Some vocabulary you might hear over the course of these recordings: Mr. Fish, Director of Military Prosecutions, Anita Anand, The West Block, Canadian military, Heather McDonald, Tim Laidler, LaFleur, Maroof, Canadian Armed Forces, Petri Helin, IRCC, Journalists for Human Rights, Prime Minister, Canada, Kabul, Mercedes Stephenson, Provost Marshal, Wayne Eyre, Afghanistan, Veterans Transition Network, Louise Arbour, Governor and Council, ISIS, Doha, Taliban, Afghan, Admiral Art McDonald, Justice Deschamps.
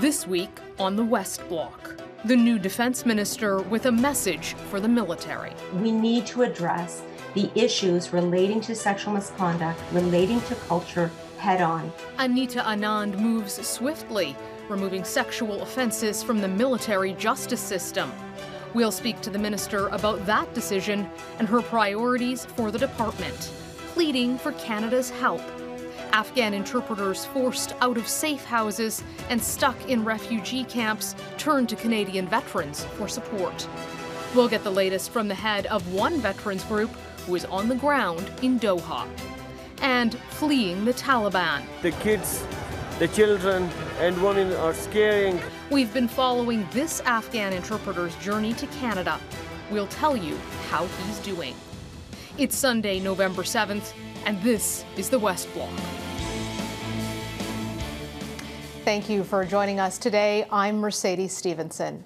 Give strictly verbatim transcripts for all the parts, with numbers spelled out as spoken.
This week on The West Block, the new defense minister with a message for the military. We need to address the issues relating to sexual misconduct, relating to culture, head on. Anita Anand moves swiftly, removing sexual offenses from the military justice system. We'll speak to the minister about that decision and her priorities for the department, pleading for Canada's help. Afghan interpreters forced out of safe houses and stuck in refugee camps turn to Canadian veterans for support. We'll get the latest from the head of one veterans group who is on the ground in Doha. And fleeing the Taliban. The kids, the children, and women are scaring. We've been following this Afghan interpreter's journey to Canada. We'll tell you how he's doing. It's Sunday, November seventh, and this is The West Block. Thank you for joining us today. I'm Mercedes Stephenson.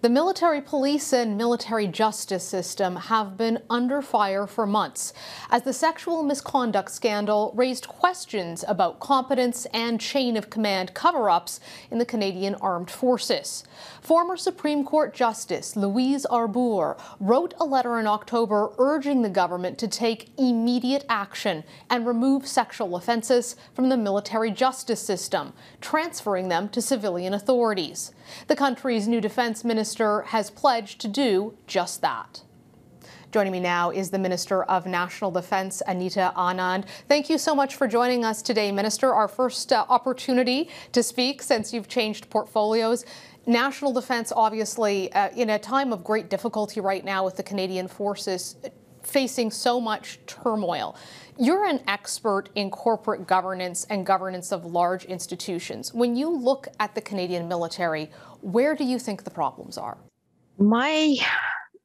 The military police and military justice system have been under fire for months as the sexual misconduct scandal raised questions about competence and chain of command cover-ups in the Canadian Armed Forces. Former Supreme Court Justice Louise Arbour wrote a letter in October urging the government to take immediate action and remove sexual offenses from the military justice system, transferring them to civilian authorities. The country's new defense minister has pledged to do just that. Joining me now is the Minister of National Defense, Anita Anand. Thank you so much for joining us today, Minister. Our first uh, opportunity to speak since you've changed portfolios. National defense, obviously, uh, in a time of great difficulty right now with the Canadian forces facing so much turmoil. You're an expert in corporate governance and governance of large institutions. When you look at the Canadian military, where do you think the problems are? My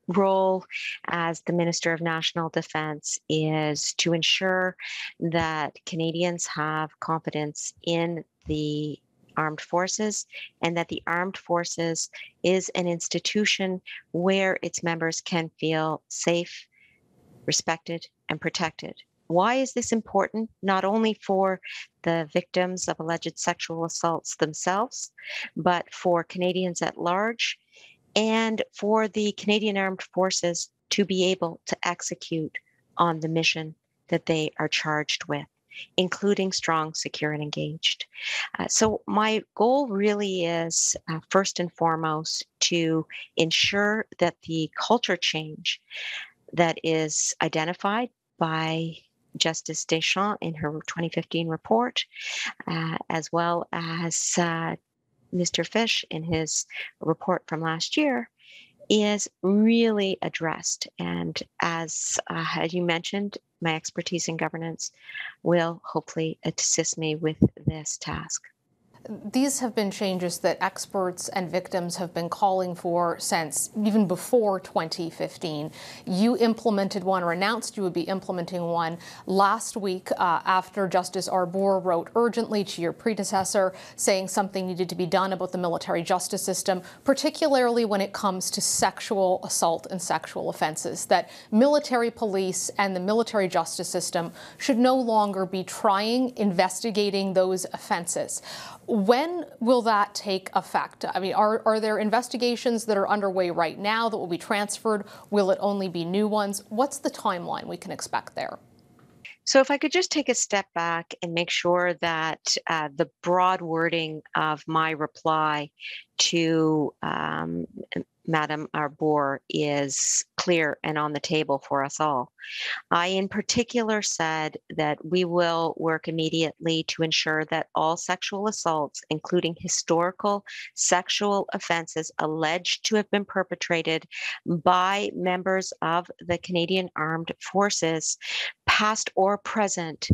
role as the Minister of National Defence is to ensure that Canadians have competence in the Armed Forces, and that the Armed Forces is an institution where its members can feel safe, respected, and protected. Why is this important? Not only for the victims of alleged sexual assaults themselves, but for Canadians at large, and for the Canadian Armed Forces to be able to execute on the mission that they are charged with, including strong, secure, and engaged. Uh, so my goal really is, uh, first and foremost, to ensure that the culture change that is identified by Justice Deschamps in her twenty fifteen report, uh, as well as uh, Mister Fish in his report from last year, is really addressed. And as, uh, as you mentioned, my expertise in governance will hopefully assist me with this task. These have been changes that experts and victims have been calling for since even before twenty fifteen. You implemented one, or announced you would be implementing one, last week uh, after Justice Arbour wrote urgently to your predecessor saying something needed to be done about the military justice system, particularly when it comes to sexual assault and sexual offenses, that military police and the military justice system should no longer be trying, investigating those offenses. When will that take effect? I mean, are, are there investigations that are underway right now that will be transferred? Will it only be new ones? What's the timeline we can expect there? So if I could just take a step back and make sure that uh, the broad wording of my reply to um, Madame Arbour is clear and on the table for us all. I in particular said that we will work immediately to ensure that all sexual assaults, including historical sexual offenses alleged to have been perpetrated by members of the Canadian Armed Forces, past or present,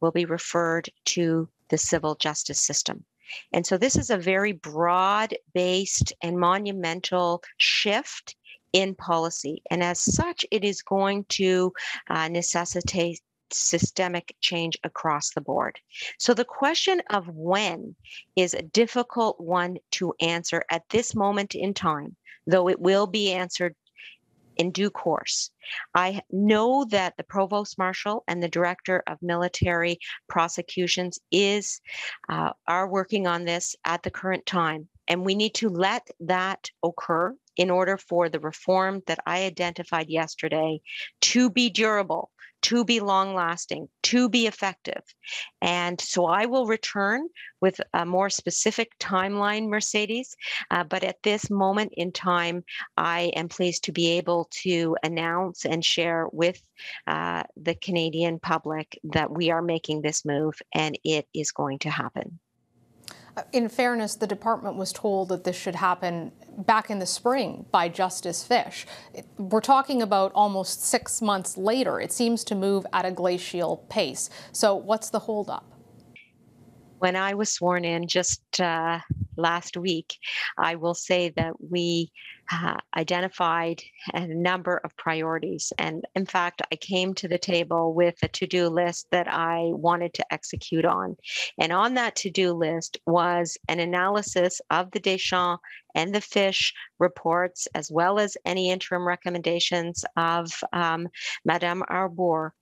will be referred to the civil justice system. And so this is a very broad-based and monumental shift in policy. And as such, it is going to uh, necessitate systemic change across the board. So the question of when is a difficult one to answer at this moment in time, though it will be answered in due course. I know that the Provost Marshal and the Director of Military Prosecutions is uh, are working on this at the current time, and we need to let that occur in order for the reform that I identified yesterday to be durable, to be long-lasting, to be effective. And so I will return with a more specific timeline, Mercedes, uh, but at this moment in time, I am pleased to be able to announce and share with uh, the Canadian public that we are making this move and it is going to happen. In fairness, the department was told that this should happen back in the spring by Justice Fish. We're talking about almost six months later. It seems to move at a glacial pace. So what's the holdup? When I was sworn in just uh, last week, I will say that we uh, identified a number of priorities. And in fact, I came to the table with a to-do list that I wanted to execute on. And on that to-do list was an analysis of the Deschamps and the Fish reports, as well as any interim recommendations of um, Madame Arbour.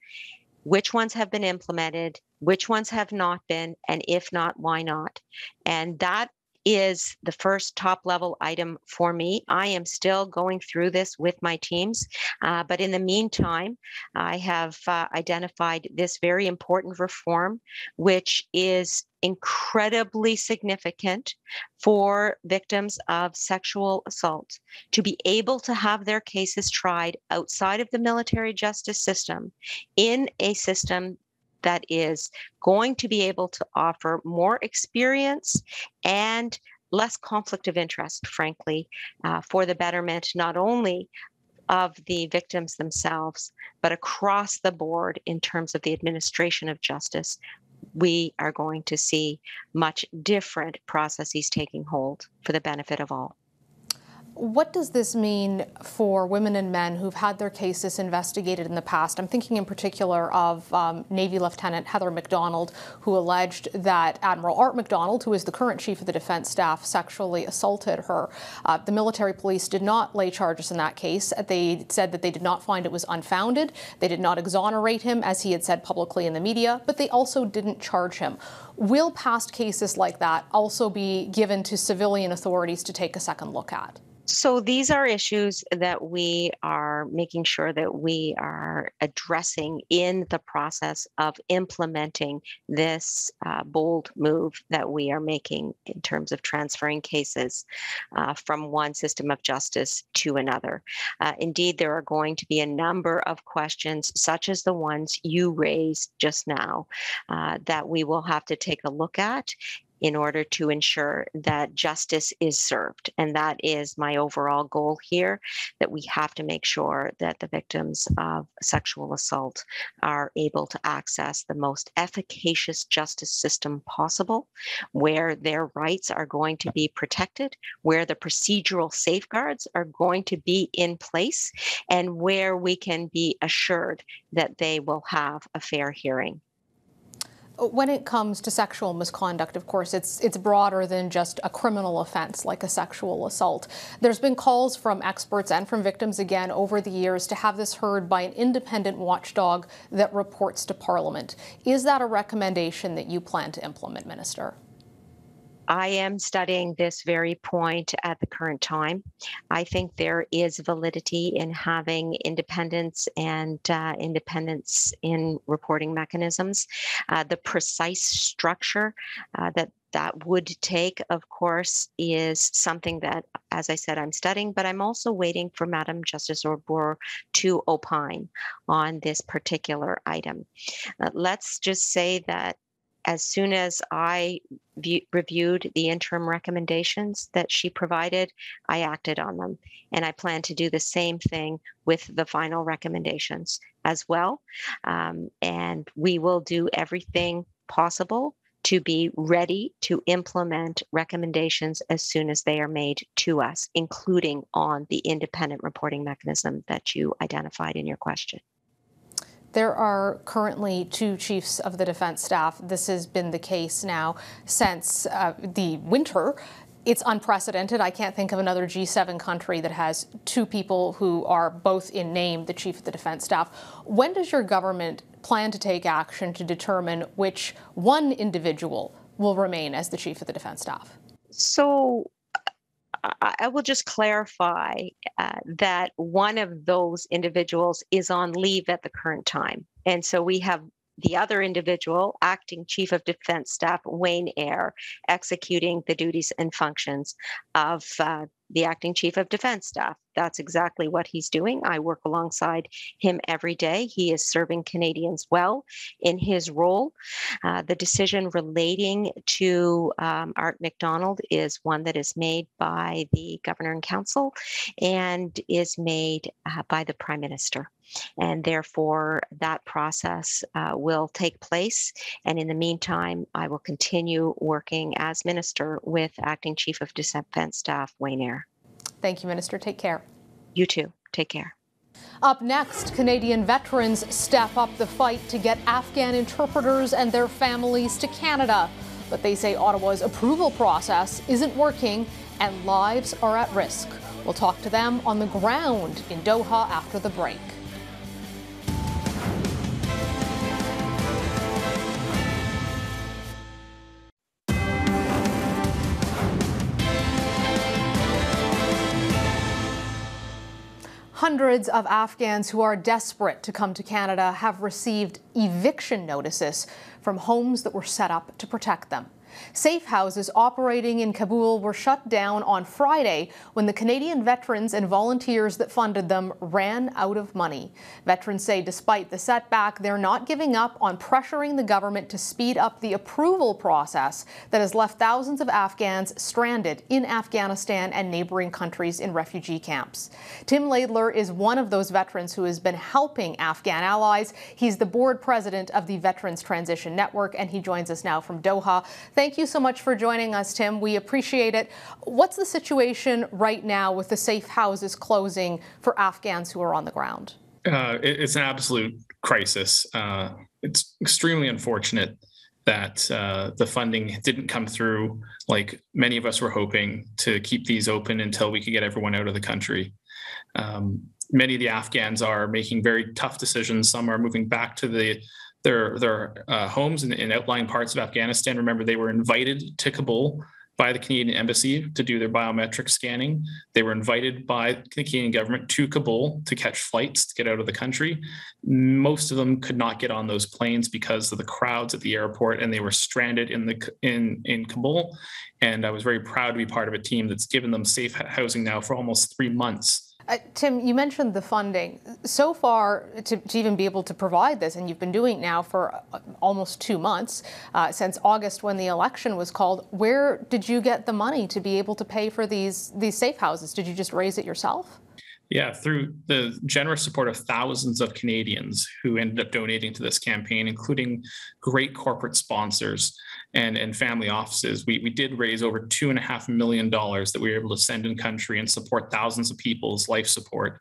Which ones have been implemented, which ones have not been, and if not, why not? And that is the first top-level item for me. I am still going through this with my teams, uh, but in the meantime, I have uh, identified this very important reform, which is incredibly significant for victims of sexual assault to be able to have their cases tried outside of the military justice system in a system that is going to be able to offer more experience and less conflict of interest, frankly, uh, for the betterment not only of the victims themselves, but across the board in terms of the administration of justice. We are going to see much different processes taking hold for the benefit of all. What does this mean for women and men who've had their cases investigated in the past? I'm thinking in particular of um, Navy Lieutenant Heather McDonald, who alleged that Admiral Art McDonald, who is the current chief of the defense staff, sexually assaulted her. Uh, the military police did not lay charges in that case. They said that they did not find it was unfounded. They did not exonerate him, as he had said publicly in the media, but they also didn't charge him. Will past cases like that also be given to civilian authorities to take a second look at? So these are issues that we are making sure that we are addressing in the process of implementing this uh, bold move that we are making in terms of transferring cases uh, from one system of justice to another. Uh, indeed, there are going to be a number of questions, such as the ones you raised just now, uh, that we will have to take a look at in order to ensure that justice is served. And that is my overall goal here, that we have to make sure that the victims of sexual assault are able to access the most efficacious justice system possible, where their rights are going to be protected, where the procedural safeguards are going to be in place, and where we can be assured that they will have a fair hearing. When it comes to sexual misconduct, of course, it's it's broader than just a criminal offense like a sexual assault. There's been calls from experts and from victims, again, over the years to have this heard by an independent watchdog that reports to Parliament. Is that a recommendation that you plan to implement, Minister? I am studying this very point at the current time. I think there is validity in having independence and uh, independence in reporting mechanisms. Uh, the precise structure uh, that that would take, of course, is something that, as I said, I'm studying, but I'm also waiting for Madam Justice Arbour to opine on this particular item. Uh, let's just say that as soon as I view, reviewed the interim recommendations that she provided, I acted on them. And I plan to do the same thing with the final recommendations as well. Um, and we will do everything possible to be ready to implement recommendations as soon as they are made to us, including on the independent reporting mechanism that you identified in your question. There are currently two chiefs of the defense staff. This has been the case now since uh, the winter. It's unprecedented. I can't think of another G seven country that has two people who are both in name the chief of the defense staff. When does your government plan to take action to determine which one individual will remain as the chief of the defense staff? So I will just clarify uh, that one of those individuals is on leave at the current time. And so we have the other individual, acting chief of defense staff, Wayne Eyre, executing the duties and functions of uh, the acting chief of defense staff. That's exactly what he's doing. I work alongside him every day. He is serving Canadians well in his role. Uh, the decision relating to um, Art McDonald is one that is made by the Governor and Council and is made uh, by the Prime Minister. And therefore, that process uh, will take place. And in the meantime, I will continue working as minister with Acting Chief of Defense Staff, Wayne Eyre. Thank you, Minister. Take care. You too. Take care. Up next, Canadian veterans step up the fight to get Afghan interpreters and their families to Canada. But they say Ottawa's approval process isn't working and lives are at risk. We'll talk to them on the ground in Doha after the break. Hundreds of Afghans who are desperate to come to Canada have received eviction notices from homes that were set up to protect them. Safe houses operating in Kabul were shut down on Friday when the Canadian veterans and volunteers that funded them ran out of money. Veterans say despite the setback, they're not giving up on pressuring the government to speed up the approval process that has left thousands of Afghans stranded in Afghanistan and neighboring countries in refugee camps. Tim Laidler is one of those veterans who has been helping Afghan allies. He's the board president of the Veterans Transition Network, and he joins us now from Doha. Thank you so much for joining us, Tim. We appreciate it. What's the situation right now with the safe houses closing for Afghans who are on the ground? Uh, it, it's an absolute crisis. Uh, it's extremely unfortunate that uh, the funding didn't come through like many of us were hoping to keep these open until we could get everyone out of the country. Um, many of the Afghans are making very tough decisions. Some are moving back to the Their, their uh, homes in, in outlying parts of Afghanistan. Remember, they were invited to Kabul by the Canadian embassy to do their biometric scanning. They were invited by the Canadian government to Kabul to catch flights to get out of the country. Most of them could not get on those planes because of the crowds at the airport, and they were stranded in the in in Kabul. And I was very proud to be part of a team that's given them safe housing now for almost three months. Uh, Tim, you mentioned the funding. So far, to, to even be able to provide this, and you've been doing it now for uh, almost two months, uh, since August when the election was called, where did you get the money to be able to pay for these, these safe houses? Did you just raise it yourself? Yeah, through the generous support of thousands of Canadians who ended up donating to this campaign, including great corporate sponsors and, and family offices. We, we did raise over two and a half million dollars that we were able to send in country and support thousands of people's life support.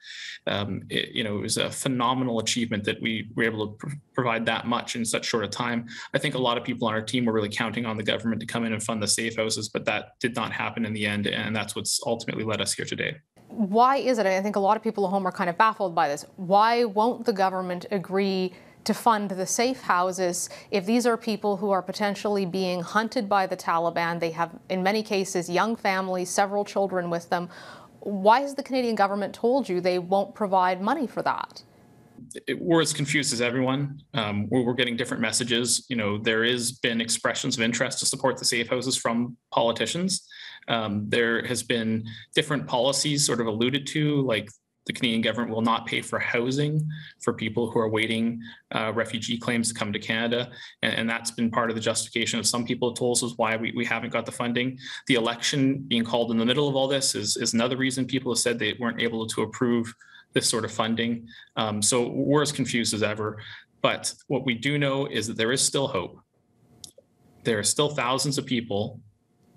Um, it, you know, it was a phenomenal achievement that we were able to pr- provide that much in such short a time. I think a lot of people on our team were really counting on the government to come in and fund the safe houses, but that did not happen in the end. And that's what's ultimately led us here today. Why is it? I think a lot of people at home are kind of baffled by this. Why won't the government agree to fund the safe houses if these are people who are potentially being hunted by the Taliban? They have, in many cases, young families, several children with them. Why has the Canadian government told you they won't provide money for that? It, we're as confused as everyone. Um, we're, we're getting different messages. You know, there has been expressions of interest to support the safe houses from politicians. Um, there has been different policies sort of alluded to, like the Canadian government will not pay for housing for people who are waiting uh, refugee claims to come to Canada. And, and that's been part of the justification of some people told us why we, we haven't got the funding. The election being called in the middle of all this is, is another reason people have said they weren't able to approve this sort of funding. Um, so we're as confused as ever. But what we do know is that there is still hope. There are still thousands of people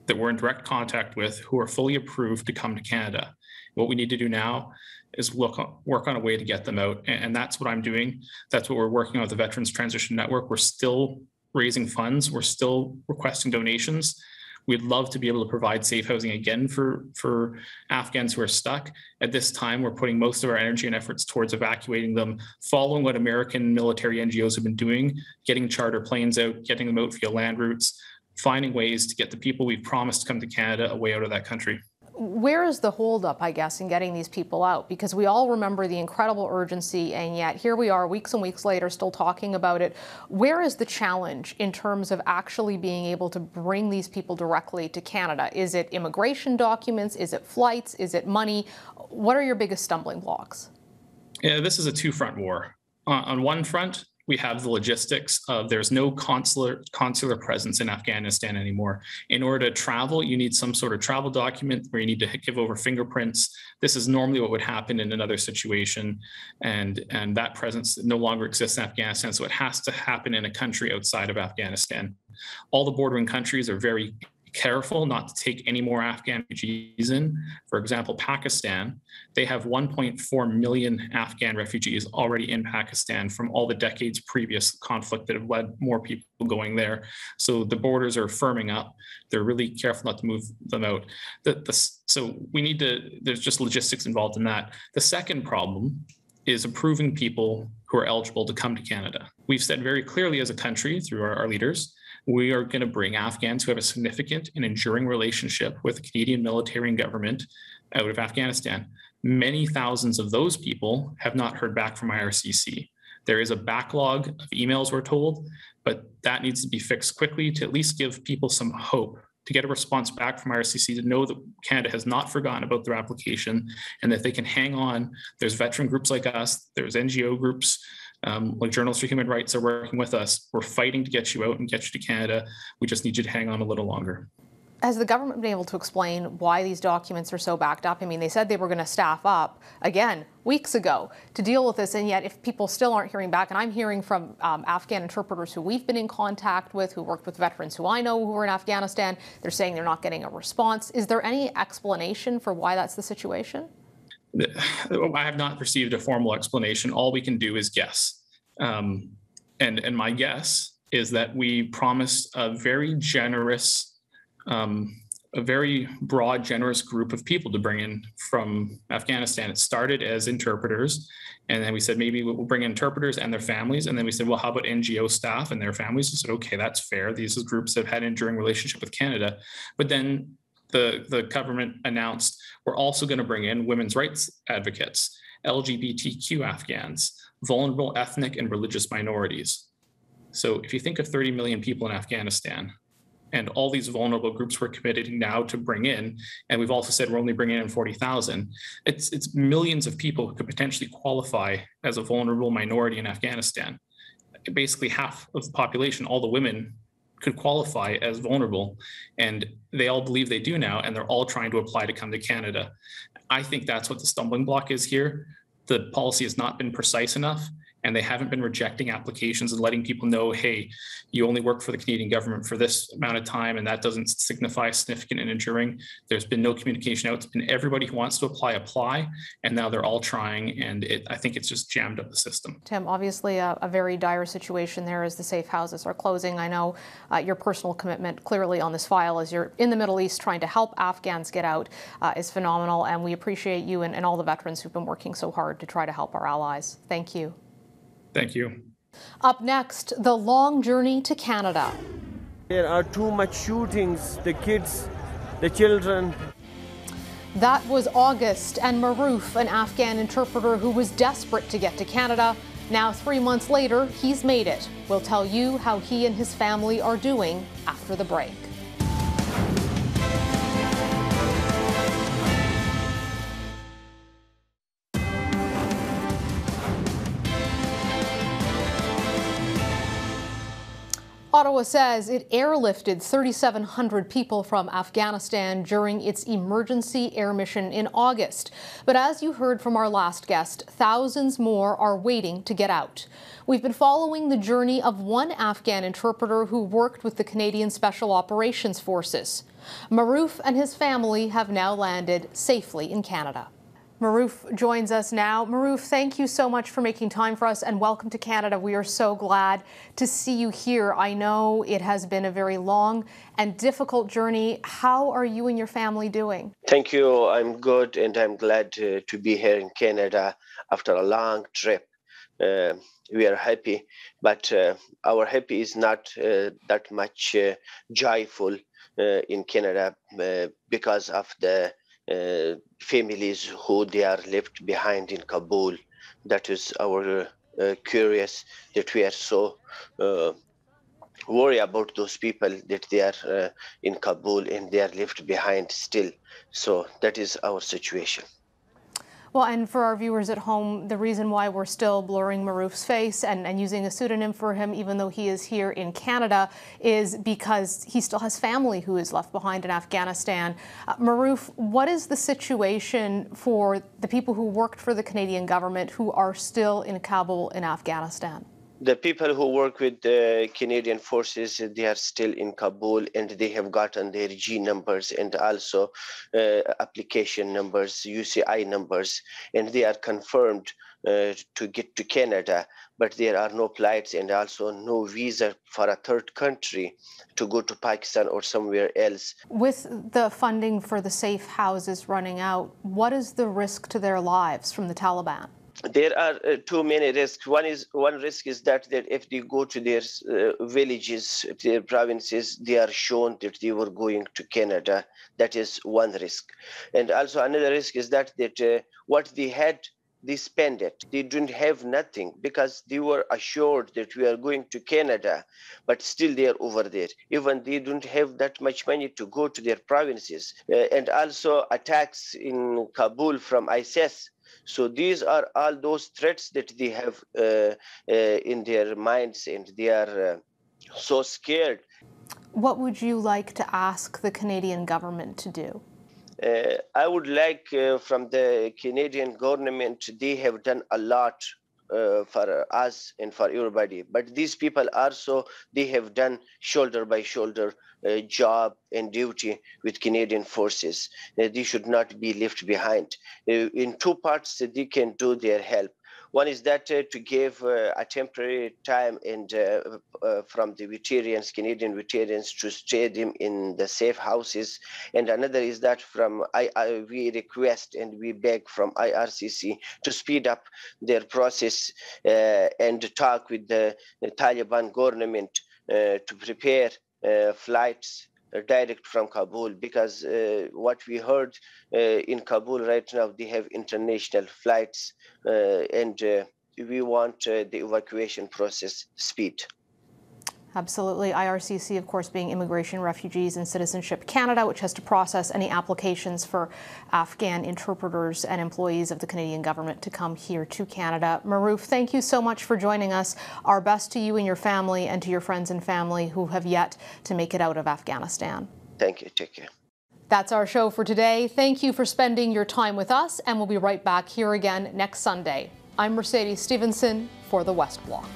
that we're in direct contact with who are fully approved to come to Canada. What we need to do now is look work on a way to get them out. And that's what I'm doing. That's what we're working on with the Veterans Transition Network. We're still raising funds. We're still requesting donations. We'd love to be able to provide safe housing again for, for Afghans who are stuck. At this time, we're putting most of our energy and efforts towards evacuating them, following what American military N G Os have been doing, getting charter planes out, getting them out via land routes, finding ways to get the people we've promised to come to Canada a way out of that country. Where is the holdup, I guess, in getting these people out? Because we all remember the incredible urgency, and yet here we are weeks and weeks later still talking about it. Where is the challenge in terms of actually being able to bring these people directly to Canada? Is it immigration documents? Is it flights? Is it money? What are your biggest stumbling blocks? Yeah, this is a two-front war. Uh, on one front, we have the logistics of there's no consular consular presence in Afghanistan anymore. In order to travel, you need some sort of travel document where you need to give over fingerprints. This is normally what would happen in another situation, and, and that presence no longer exists in Afghanistan, so it has to happen in a country outside of Afghanistan. All the bordering countries are very careful not to take any more Afghan refugees in. For example, Pakistan, they have one point four million Afghan refugees already in Pakistan from all the decades previous conflict that have led more people going there. So the borders are firming up. They're really careful not to move them out. The, the, so we need to, there's just logistics involved in that. The second problem is approving people who are eligible to come to Canada. We've said very clearly as a country through our, our leaders, we are going to bring Afghans who have a significant and enduring relationship with the Canadian military and government out of Afghanistan. Many thousands of those people have not heard back from I R C C. There is a backlog of emails, we're told, but that needs to be fixed quickly to at least give people some hope, to get a response back from I R C C, to know that Canada has not forgotten about their application and that they can hang on. There's veteran groups like us, there's N G O groups, Um, like Journalists for Human Rights are working with us. We're fighting to get you out and get you to Canada. We just need you to hang on a little longer. Has the government been able to explain why these documents are so backed up? I mean, they said they were going to staff up, again, weeks ago to deal with this, and yet if people still aren't hearing back, and I'm hearing from um, Afghan interpreters who we've been in contact with, who worked with veterans who I know who are in Afghanistan, they're saying they're not getting a response. Is there any explanation for why that's the situation? I have not received a formal explanation. All we can do is guess. Um, and, and my guess is that we promised a very generous, um, a very broad, generous group of people to bring in from Afghanistan. It started as interpreters, and then we said, maybe we'll bring interpreters and their families. And then we said, well, how about N G O staff and their families? We said, okay, that's fair. These are groups that have had an enduring relationship with Canada. But then The, the government announced, we're also going to bring in women's rights advocates, L G B T Q Afghans, vulnerable ethnic and religious minorities. So if you think of thirty million people in Afghanistan and all these vulnerable groups we're committed now to bring in, and we've also said we're only bringing in forty thousand, it's, it's millions of people who could potentially qualify as a vulnerable minority in Afghanistan. Basically half of the population, all the women, could qualify as vulnerable, and they all believe they do now, and they're all trying to apply to come to Canada. I think that's what the stumbling block is here. The policy has not been precise enough, and they haven't been rejecting applications and letting people know, hey, you only work for the Canadian government for this amount of time, and that doesn't signify significant and enduring. There's been no communication out. It's been everybody who wants to apply, apply, and now they're all trying, and it, I think it's just jammed up the system. Tim, obviously a, a very dire situation there as the safe houses are closing. I know uh, your personal commitment clearly on this file as you're in the Middle East trying to help Afghans get out uh, is phenomenal, and we appreciate you and, and all the veterans who've been working so hard to try to help our allies. Thank you. Thank you. Up next, the long journey to Canada. There are too much shootings, the kids, the children. That was August, and Maroof, an Afghan interpreter who was desperate to get to Canada. Now, three months later, he's made it. We'll tell you how he and his family are doing after the break. Ottawa says it airlifted three thousand seven hundred people from Afghanistan during its emergency air mission in August. But as you heard from our last guest, thousands more are waiting to get out. We've been following the journey of one Afghan interpreter who worked with the Canadian Special Operations Forces. Maroof and his family have now landed safely in Canada. Maroof joins us now. Maroof, thank you so much for making time for us, and welcome to Canada. We are so glad to see you here. I know it has been a very long and difficult journey. How are you and your family doing? Thank you. I'm good, and I'm glad to, to be here in Canada after a long trip. Uh, we are happy, but uh, our happy is not uh, that much uh, joyful uh, in Canada uh, because of the Uh, families who they are left behind in Kabul. That is our uh, curious that we are so uh, worried about those people that they are uh, in Kabul and they are left behind still. So that is our situation. Well, and for our viewers at home, the reason why we're still blurring Maroof's face and, and using a pseudonym for him, even though he is here in Canada, is because he still has family who is left behind in Afghanistan. Uh, Maroof, what is the situation for the people who worked for the Canadian government who are still in Kabul in Afghanistan? The people who work with the Canadian forces, they are still in Kabul, and they have gotten their G numbers and also uh, application numbers, U C I numbers, and they are confirmed uh, to get to Canada. But there are no flights and also no visa for a third country to go to Pakistan or somewhere else. With the funding for the safe houses running out, what is the risk to their lives from the Taliban? There are uh, too many risks. One is one risk is that, that if they go to their uh, villages, their provinces, they are shown that they were going to Canada. That is one risk. And also another risk is that, that uh, what they had, they spent it. They didn't have nothing because they were assured that we are going to Canada, but still they are over there. Even they don't have that much money to go to their provinces. Uh, and also attacks in Kabul from ISIS. So these are all those threats that they have uh, uh, in their minds, and they are uh, so scared. What would you like to ask the Canadian government to do? Uh, I would like uh, from the Canadian government, they have done a lot uh, for us and for everybody. But these people also, they have done shoulder by shoulder uh, job and duty with Canadian forces. Uh, they should not be left behind. Uh, in two parts, uh, they can do their help. One is that uh, to give uh, a temporary time and uh, uh, from the veterans, Canadian veterans, to stay them in the safe houses. And another is that from I, I, we request and we beg from I R C C to speed up their process uh, and talk with the, the Taliban government uh, to prepare uh, flights direct from Kabul, because uh, what we heard uh, in Kabul right now, they have international flights uh, and uh, we want uh, the evacuation process speed. Absolutely. I R C C, of course, being Immigration, Refugees and Citizenship Canada, which has to process any applications for Afghan interpreters and employees of the Canadian government to come here to Canada. Maroof, thank you so much for joining us. Our best to you and your family and to your friends and family who have yet to make it out of Afghanistan. Thank you. Take care. That's our show for today. Thank you for spending your time with us, and we'll be right back here again next Sunday. I'm Mercedes Stephenson for The West Block.